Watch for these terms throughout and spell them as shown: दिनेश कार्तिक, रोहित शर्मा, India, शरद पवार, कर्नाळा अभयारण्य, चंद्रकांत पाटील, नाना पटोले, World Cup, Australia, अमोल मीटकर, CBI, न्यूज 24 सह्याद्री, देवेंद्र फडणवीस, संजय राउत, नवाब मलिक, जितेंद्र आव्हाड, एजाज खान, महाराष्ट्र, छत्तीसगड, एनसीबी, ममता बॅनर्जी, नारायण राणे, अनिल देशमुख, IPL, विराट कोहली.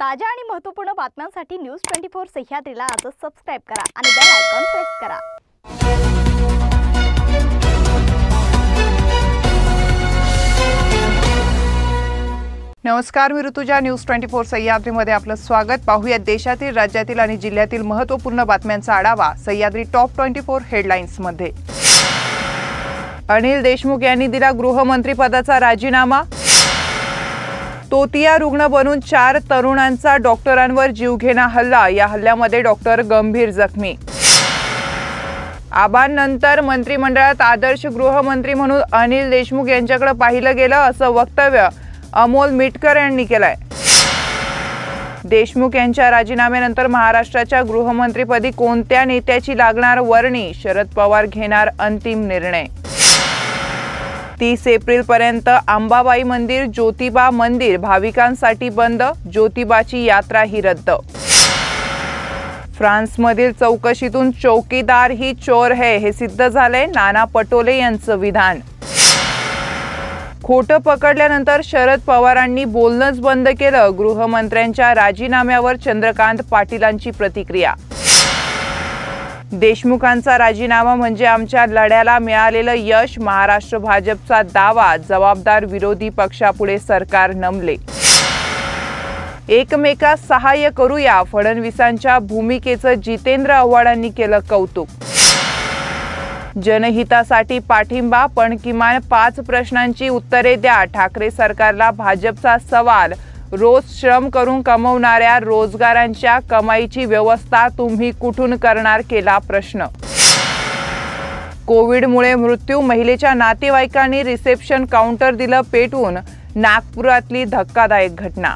ताजा आणि महत्त्वपूर्ण बातम्यांसाठी न्यूज 24 सह्याद्रीला आजच सबस्क्राइब करा आणि बेल आयकॉन प्रेस करा। नमस्कार, मी ऋतुजा। न्यूज 24 सह्याद्रीमध्ये आपलं स्वागत। पाहूया देशातील, राज्यातील आणि जिल्ह्यातील महत्त्वपूर्ण बातम्यांचा आढावा सह्याद्री टॉप 24 हेडलाइन्समध्ये। अनिल देशमुख यांनी दिला गृहमंत्री पदाचा राजीनामा। तोतिया रुग्ण बनून 4 तरुणांचा डॉक्टरांवर जीवघेणा हल्ला, या हल्ल्यामध्ये डॉक्टर गंभीर जखमी। आबांनंतर मंत्रिमंडळात आदर्श गृहमंत्री म्हणून अनिल देशमुख यांच्याकडे पाहिलं गेलं, असं वक्तव्य अमोल मीटकर यांनी केलंय। देशमुख यांच्या राजीनाम्यानंतर महाराष्ट्राच्या गृहमंत्रीपदी कोणत्या नेत्याची लागणार वर्णी, शरद पवार घेणार अंतिम निर्णय। 30 एप्रिल पर्यंत अंबाबाई मंदिर, ज्योतिबा मंदिर भाविकांसाठी बंद, ज्योतिबाची यात्रा ही रद्द। फ्रान्समधील चौकशीतून चौकीदार ही चोर है हे सिद्ध झालंय, नाना पटोले यांचं विधान। खोटं पकडल्यानंतर शरद पवारांनी बोलणंच बंद केलं, गृहमंत्र्यांच्या राजीनाम्यावर चंद्रकांत पाटीलांची प्रतिक्रिया। देशमुखांचा राजीनामा म्हणजे आमच्या लढ्याला मिळालेलं यश, महाराष्ट्र भाजपचा दावा, जबाबदार विरोधी पक्षापुढे सरकार नमले। एकमेकास सहाय्य करूया, फडणवीसांच्या भूमिकेचं जितेंद्र आव्हाडांनी केलं कौतुक। जनहितासाठी पाठिंबा, पण किमान 5 प्रश्नांची उत्तरे द्या, ठाकरे सरकारला भाजपचा सवाल। रोज श्रम करून कमवणाऱ्या रोजगारांच्या कमाईची व्यवस्था तुम्ही कुठून करणार, केला प्रश्न। कोविडमुळे मृत्यू, महिलेच्या नातेवाईकांनी रिसेप्शन काउंटर दिलं पेटवून, नागपुरातली धक्कादायक घटना।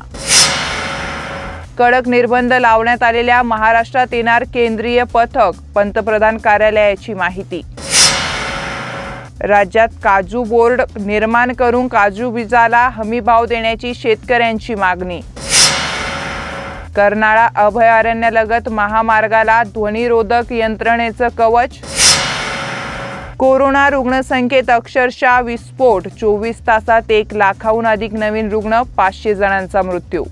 कडक निर्बंध लावण्यात आलेल्या महाराष्ट्रात येणार केंद्रीय पथक, पंतप्रधान कार्यालयाची माहिती। राज्यात काजू बोर्ड निर्माण करून काजू बीजाला हमी भाव देण्याची शेतकऱ्यांची मागणी। कर्नाळा अभयारण्यालगत महामार्गाला ध्वनिरोधक यंत्रणेचं कवच। कोरोना रुग्णसंख्येत अक्षरशः विस्फोट, 24 तासात 1 लाखाहून अधिक नवीन रुग्ण, 500 जणांचा मृत्यू।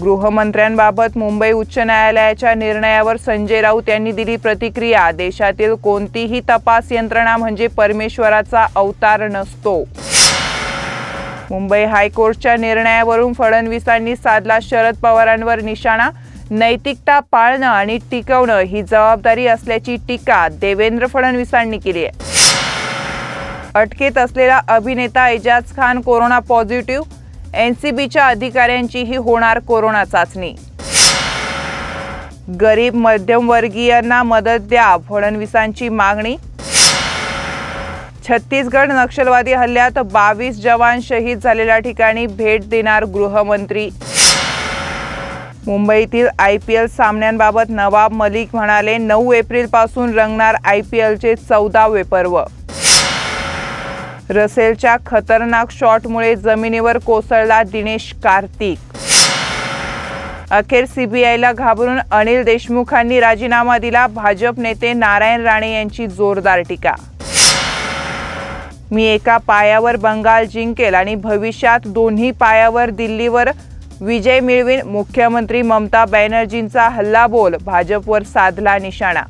गृहमंत्र्यांबाबत मुंबई उच्च न्यायालयाच्या निर्णयावर संजय राउत यांनी दिली प्रतिक्रिया, देशातील कोणतीही तपास यंत्रणा म्हणजे परमेश्वराचा अवतार नसतो। मुंबई हायकोर्टच्या निर्णयावरून फडणवीसांनी साधला शरद पवारांवर निशाणा, नैतिकता पाळणं आणि टिकवणं ही जबाबदारी असल्याची टीका देवेंद्र फडणवीसांनी केली आहे। अटकेत असलेला अभिनेता एजाज खान कोरोना पॉझिटिव्ह, एनसीबीच्या अधिकाऱ्यांचीही होणार कोरोना चाचणी। गरीब मध्यमवर्गीयांना मदत द्या, फडणवीसांची मागणी। छत्तीसगड नक्षलवादी हल्ल्यात 22 जवान शहीद झालेल्या ठिकाणी भेट देणार गृहमंत्री। मुंबईतील IPL सामन्यांबाबत नवाब मलिक म्हणाले, 9 एप्रिलपासून रंगणार IPLचे 14वे पर्व। रसेलच्या खतरनाक शॉटमुळे जमिनीवर कोसळला दिनेश कार्तिक। अखेर CBIला घाबरून अनिल देशमुखांनी राजीनामा दिला, भाजप नेते नारायण राणे यांची जोरदार टीका। मी एका पायावर बंगाल जिंकेल आणि भविष्यात दोन्ही पायावर दिल्लीवर विजय मिळवीन, मुख्यमंत्री ममता बॅनर्जींचा हल्लाबोल, भाजपवर साधला निशाणा।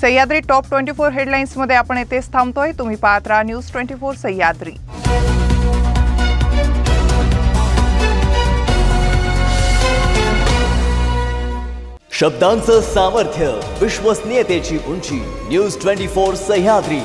सह्याद्री टॉप 24 हेडलाइन्समध्ये आपण येथेच थांबतोय। तुम्ही पाहत राहा न्यूज 24 सह्याद्री। शब्दांचं सामर्थ्य, विश्वसनीयतेची उंची, न्यूज 24 सह्याद्री।